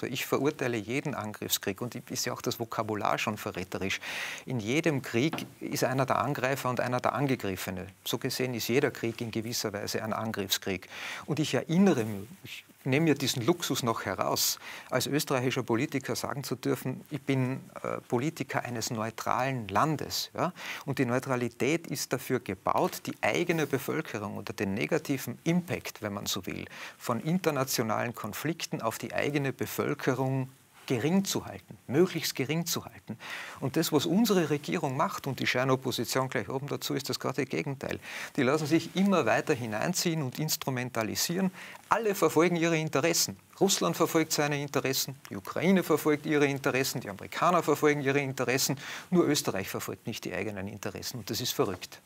Ich verurteile jeden Angriffskrieg, und ist ja auch das Vokabular schon verräterisch. In jedem Krieg ist einer der Angreifer und einer der Angegriffene. So gesehen ist jeder Krieg in gewisser Weise ein Angriffskrieg. Und ich erinnere mich, ich nehme mir diesen Luxus noch heraus, als österreichischer Politiker sagen zu dürfen, ich bin Politiker eines neutralen Landes. Ja? Und die Neutralität ist dafür gebaut, die eigene Bevölkerung unter den negativen Impact, wenn man so will, von internationalen Konflikten auf die eigene Bevölkerung gering zu halten, möglichst gering zu halten. Und das, was unsere Regierung macht, und die Scheinopposition gleich oben dazu, ist das gerade Gegenteil. Die lassen sich immer weiter hineinziehen und instrumentalisieren. Alle verfolgen ihre Interessen. Russland verfolgt seine Interessen, die Ukraine verfolgt ihre Interessen, die Amerikaner verfolgen ihre Interessen, nur Österreich verfolgt nicht die eigenen Interessen. Und das ist verrückt.